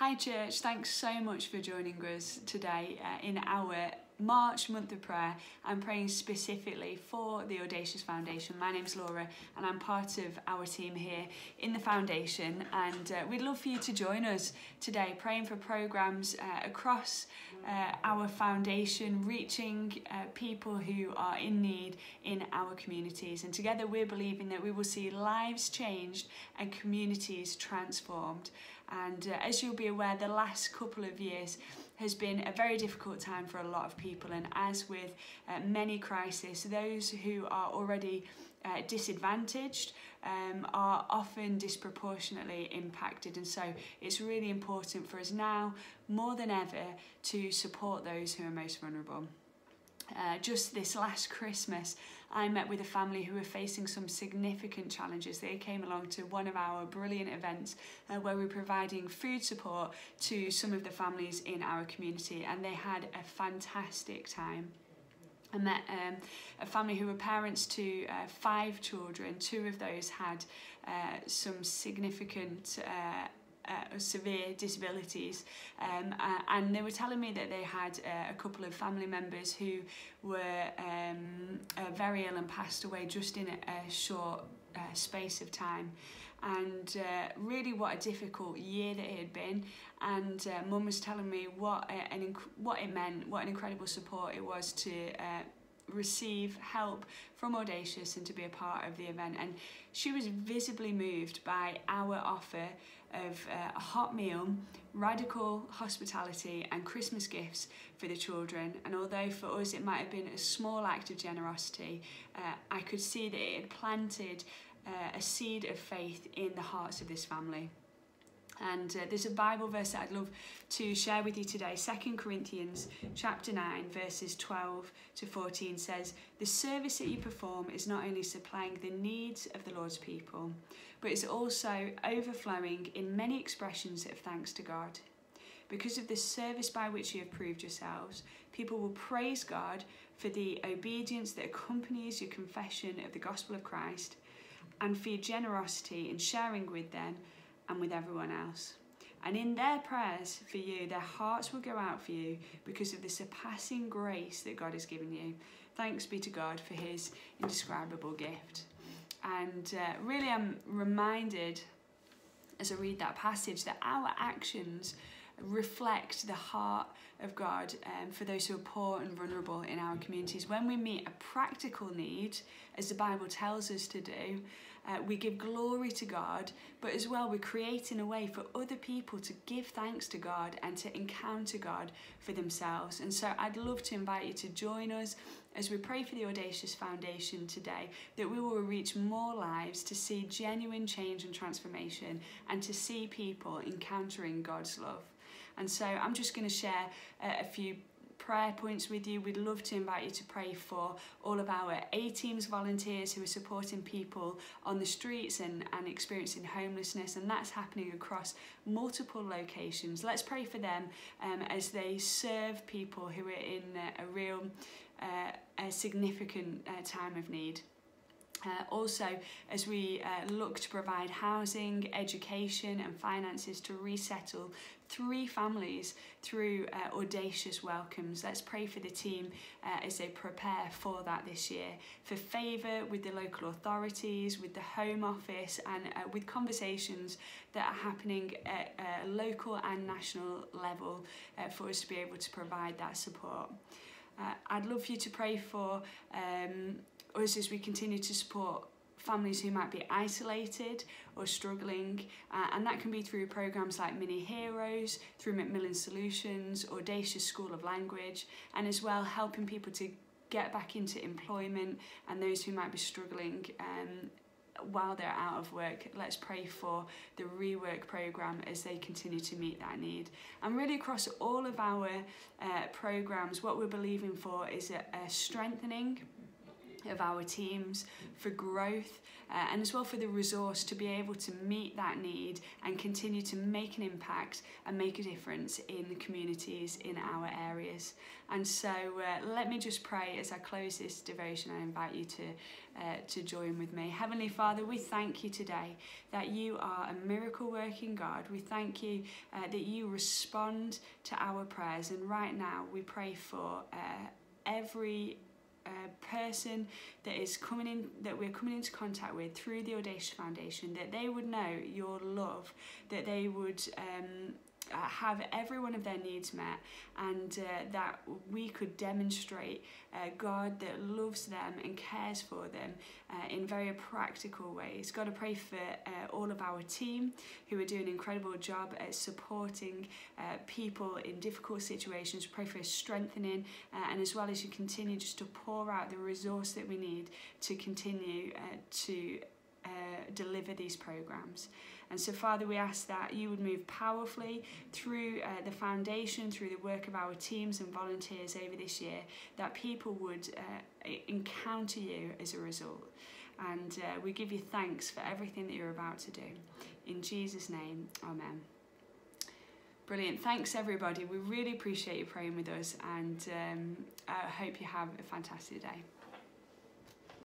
Hi Church, thanks so much for joining us today in our March month of prayer. I'm praying specifically for the Audacious Foundation. My name's Laura and I'm part of our team here in the foundation, and we'd love for you to join us today praying for programs across our foundation, reaching people who are in need in our communities, and together we're believing that we will see lives changed and communities transformed. And as you'll be aware, the last couple of years has been a very difficult time for a lot of people, and as with many crises, those who are already disadvantaged are often disproportionately impacted, and so it's really important for us now more than ever to support those who are most vulnerable. Just this last Christmas, I met with a family who were facing some significant challenges. They came along to one of our brilliant events where we were providing food support to some of the families in our community, and they had a fantastic time. I met a family who were parents to 5 children. 2 of those had some significant severe disabilities, and they were telling me that they had a couple of family members who were very ill and passed away just in a short space of time. And really what a difficult year that it had been, and Mum was telling me what it meant, what an incredible support it was to receive help from Audacious and to be a part of the event. And she was visibly moved by our offer of a hot meal, radical hospitality and Christmas gifts for the children. And although for us it might have been a small act of generosity, I could see that it had planted a seed of faith in the hearts of this family. And there's a Bible verse that I'd love to share with you today. 2 Corinthians chapter 9 verses 12 to 14 says, "The service that you perform is not only supplying the needs of the Lord's people, but is also overflowing in many expressions of thanks to God. Because of the service by which you have proved yourselves, people will praise God for the obedience that accompanies your confession of the gospel of Christ, and for your generosity in sharing with them and with everyone else. And in their prayers for you, their hearts will go out for you because of the surpassing grace that God has given you. Thanks be to God for his indescribable gift." And really I'm reminded as I read that passage that our actions reflect the heart of God for those who are poor and vulnerable in our communities. When we meet a practical need, as the Bible tells us to do, we give glory to God, but as well we're creating a way for other people to give thanks to God and to encounter God for themselves. And so I'd love to invite you to join us as we pray for the Audacious Foundation today, that we will reach more lives, to see genuine change and transformation, and to see people encountering God's love. And so I'm just going to share a few prayer points with you. We'd love to invite you to pray for all of our A-teams volunteers who are supporting people on the streets and experiencing homelessness, and that's happening across multiple locations. Let's pray for them as they serve people who are in a significant time of need. Also, as we look to provide housing, education and finances to resettle 3 families through Audacious welcomes, let's pray for the team as they prepare for that this year, for favour with the local authorities, with the Home Office, and with conversations that are happening at a local and national level for us to be able to provide that support. I'd love for you to pray for us as we continue to support families who might be isolated or struggling, and that can be through programs like Mini Heroes, through Macmillan Solutions, Audacious School of Language, and as well helping people to get back into employment, and those who might be struggling while they're out of work. Let's pray for the Rework program as they continue to meet that need. And really across all of our programs, what we're believing for is a strengthening of our teams for growth and as well for the resource to be able to meet that need and continue to make an impact and make a difference in the communities in our areas. And so let me just pray as I close this devotion. I invite you to join with me. Heavenly Father, we thank you today that you are a miracle working God. We thank you that you respond to our prayers, and right now we pray for every person that is coming in, that we're coming into contact with through the Audacious Foundation, that they would know your love, that they would have every one of their needs met, and that we could demonstrate a God that loves them and cares for them in very practical ways. God, I pray for all of our team who are doing an incredible job at supporting people in difficult situations. Pray for a strengthening and as well as you continue just to pour out the resource that we need to continue to deliver these programs. And so, Father, we ask that you would move powerfully through the foundation, through the work of our teams and volunteers over this year, that people would encounter you as a result. And we give you thanks for everything that you're about to do. In Jesus' name, amen. Brilliant. Thanks, everybody. We really appreciate you praying with us, and I hope you have a fantastic day.